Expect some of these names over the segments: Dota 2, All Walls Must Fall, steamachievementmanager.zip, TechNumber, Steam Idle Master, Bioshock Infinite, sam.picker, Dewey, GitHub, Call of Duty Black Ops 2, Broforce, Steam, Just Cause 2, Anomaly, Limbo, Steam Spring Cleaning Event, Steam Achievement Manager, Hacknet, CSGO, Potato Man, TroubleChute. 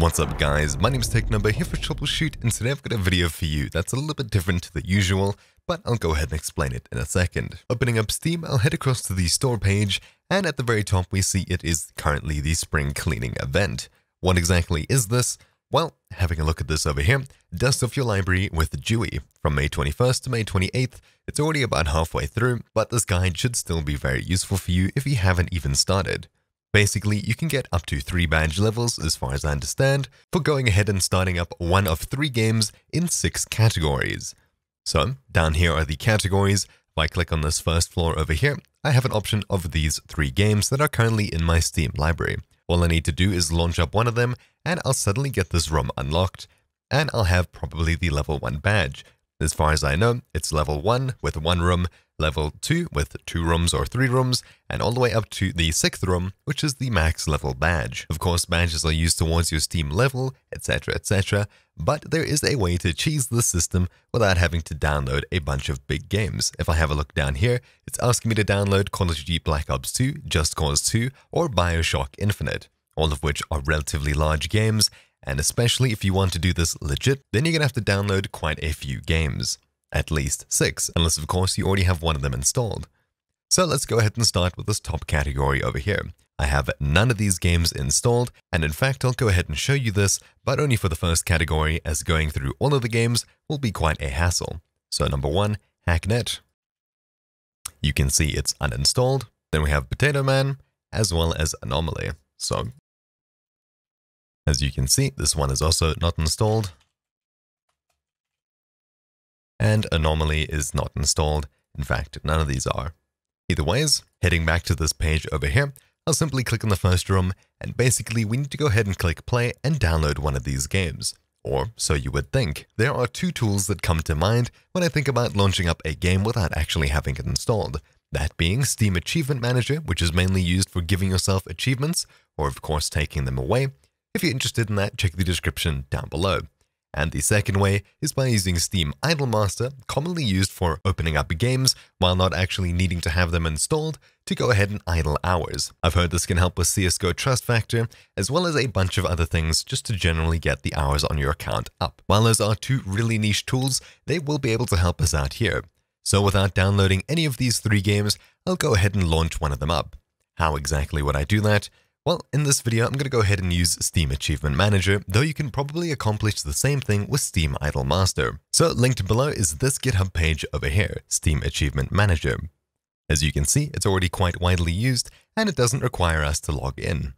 What's up guys, my name is TechNumber here for TroubleChute, and today I've got a video for you that's a little bit different to the usual, but I'll go ahead and explain it in a second. Opening up Steam, I'll head across to the store page, and at the very top we see it is currently the spring cleaning event. What exactly is this? Well, having a look at this over here, dust off your library with Dewey. From May 21st to May 28th, it's already about halfway through, but this guide should still be very useful for you if you haven't even started. Basically, you can get up to 3 badge levels, as far as I understand, for going ahead and starting up one of 3 games in 6 categories. So, down here are the categories. If I click on this first floor over here, I have an option of these 3 games that are currently in my Steam library. All I need to do is launch up one of them, and I'll suddenly get this ROM unlocked, and I'll have probably the level 1 badge. As far as I know, it's level 1 with 1 ROM, level 2 with 2 ROMs or 3 ROMs, and all the way up to the 6th ROM, which is the max level badge. Of course, badges are used towards your Steam level, etc, etc, but there is a way to cheese the system without having to download a bunch of big games. If I have a look down here, it's asking me to download Call of Duty Black Ops 2, Just Cause 2, or Bioshock Infinite, all of which are relatively large games. And especially if you want to do this legit, then you're going to have to download quite a few games. At least 6, unless of course you already have one of them installed. So let's go ahead and start with this top category over here. I have none of these games installed, and in fact I'll go ahead and show you this, but only for the first category, as going through all of the games will be quite a hassle. So number 1, Hacknet. You can see it's uninstalled. Then we have Potato Man, as well as Anomaly. So, as you can see, this one is also not installed. And Anomaly is not installed. In fact, none of these are. Either ways, heading back to this page over here, I'll simply click on the first ROM, and basically we need to go ahead and click play and download one of these games. Or so you would think. There are 2 tools that come to mind when I think about launching up a game without actually having it installed. That being Steam Achievement Manager, which is mainly used for giving yourself achievements, or of course taking them away. If you're interested in that, check the description down below. And the second way is by using Steam Idle Master, commonly used for opening up games while not actually needing to have them installed, to go ahead and idle hours. I've heard this can help with CSGO trust factor, as well as a bunch of other things just to generally get the hours on your account up. While those are 2 really niche tools, they will be able to help us out here. So without downloading any of these 3 games, I'll go ahead and launch one of them up. How exactly would I do that? Well, in this video, I'm going to go ahead and use Steam Achievement Manager, though you can probably accomplish the same thing with Steam Idle Master. So linked below is this GitHub page over here, Steam Achievement Manager. As you can see, it's already quite widely used, and it doesn't require us to log in.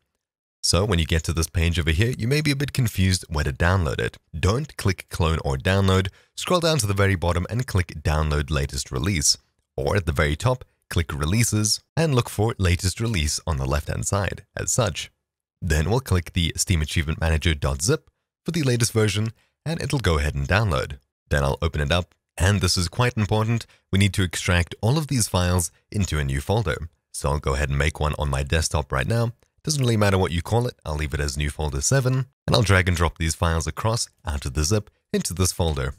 So when you get to this page over here, you may be a bit confused where to download it. Don't click clone or download, scroll down to the very bottom and click download latest release. Or at the very top, click Releases and look for Latest Release on the left-hand side as such. Then we'll click the steamachievementmanager.zip for the latest version, and it'll go ahead and download. Then I'll open it up, and this is quite important. We need to extract all of these files into a new folder. So I'll go ahead and make one on my desktop right now. Doesn't really matter what you call it. I'll leave it as new folder 7, and I'll drag and drop these files across out of the zip into this folder.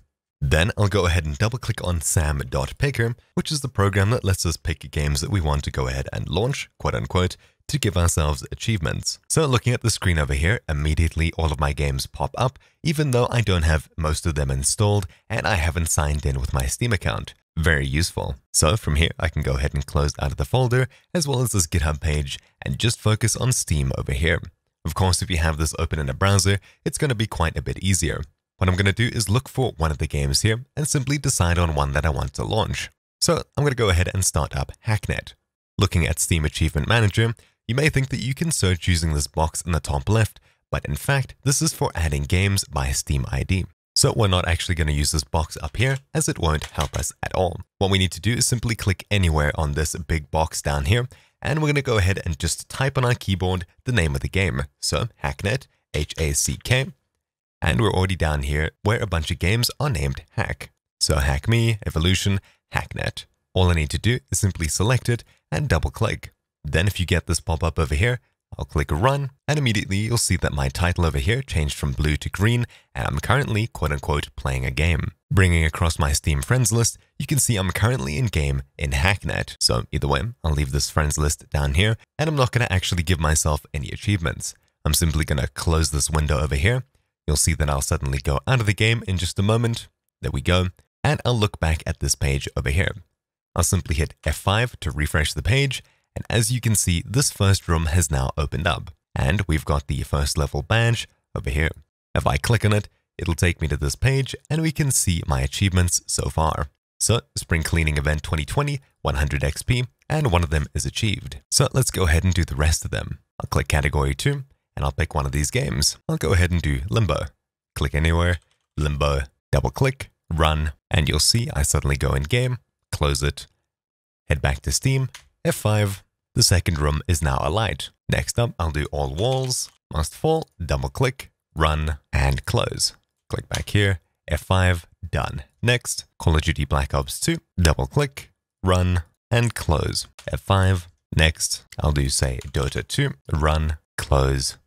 Then I'll go ahead and double click on sam.picker, which is the program that lets us pick games that we want to go ahead and launch, quote unquote, to give ourselves achievements. So looking at the screen over here, immediately all of my games pop up, even though I don't have most of them installed and I haven't signed in with my Steam account. Very useful. So from here, I can go ahead and close out of the folder as well as this GitHub page and just focus on Steam over here. Of course, if you have this open in a browser, it's going to be quite a bit easier. What I'm going to do is look for one of the games here and simply decide on one that I want to launch. So I'm going to go ahead and start up Hacknet. Looking at Steam Achievement Manager, you may think that you can search using this box in the top left, but in fact, this is for adding games by Steam ID. So we're not actually going to use this box up here, as it won't help us at all. What we need to do is simply click anywhere on this big box down here, and we're going to go ahead and just type on our keyboard the name of the game. So Hacknet, H-A-C-K. And we're already down here where a bunch of games are named Hack. So Hack Me, Evolution, Hacknet. All I need to do is simply select it and double click. Then if you get this pop up over here, I'll click Run, and immediately you'll see that my title over here changed from blue to green, and I'm currently, quote unquote, playing a game. Bringing across my Steam friends list, you can see I'm currently in game in Hacknet. So either way, I'll leave this friends list down here, and I'm not going to actually give myself any achievements. I'm simply going to close this window over here. You'll see that I'll suddenly go out of the game in just a moment. There we go. And I'll look back at this page over here. I'll simply hit F5 to refresh the page. And as you can see, this first room has now opened up. And we've got the first level badge over here. If I click on it, it'll take me to this page and we can see my achievements so far. So Spring Cleaning Event 2020, 100 XP, and one of them is achieved. So let's go ahead and do the rest of them. I'll click Category 2 and I'll pick one of these games. I'll go ahead and do Limbo. Click anywhere, Limbo, double click, run, and you'll see I suddenly go in game, close it, head back to Steam, F5. The second room is now alight. Next up, I'll do All Walls Must Fall, double click, run, and close. Click back here, F5, done. Next, Call of Duty Black Ops 2, double click, run, and close, F5. Next, I'll do, say, Dota 2, run, close,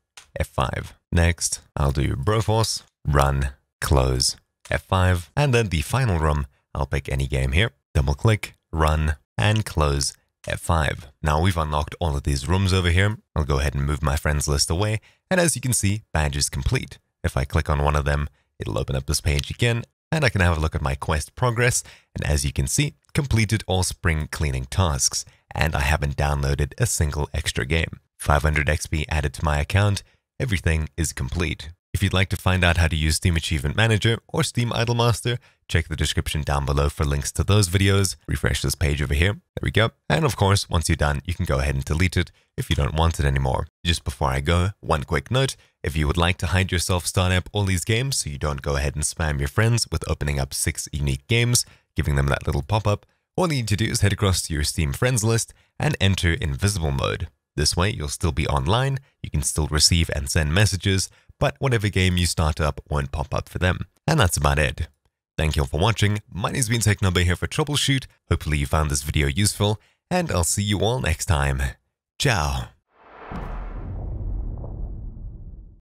F5. Next, I'll do Broforce, run, close, F5. And then the final room, I'll pick any game here, double click, run, and close, F5. Now we've unlocked all of these rooms over here. I'll go ahead and move my friends list away. And as you can see, badge is complete. If I click on one of them, it'll open up this page again and I can have a look at my quest progress. And as you can see, completed all spring cleaning tasks and I haven't downloaded a single extra game. 500 XP added to my account. Everything is complete. If you'd like to find out how to use Steam Achievement Manager or Steam Idle Master, check the description down below for links to those videos. Refresh this page over here. There we go. And of course, once you're done, you can go ahead and delete it if you don't want it anymore. Just before I go, one quick note. If you would like to hide yourself start up all these games so you don't go ahead and spam your friends with opening up 6 unique games, giving them that little pop-up, all you need to do is head across to your Steam friends list and enter invisible mode. This way, you'll still be online, you can still receive and send messages, but whatever game you start up won't pop up for them. And that's about it. Thank you all for watching. My name's been TechNumber here for TroubleChute. Hopefully you found this video useful, and I'll see you all next time. Ciao.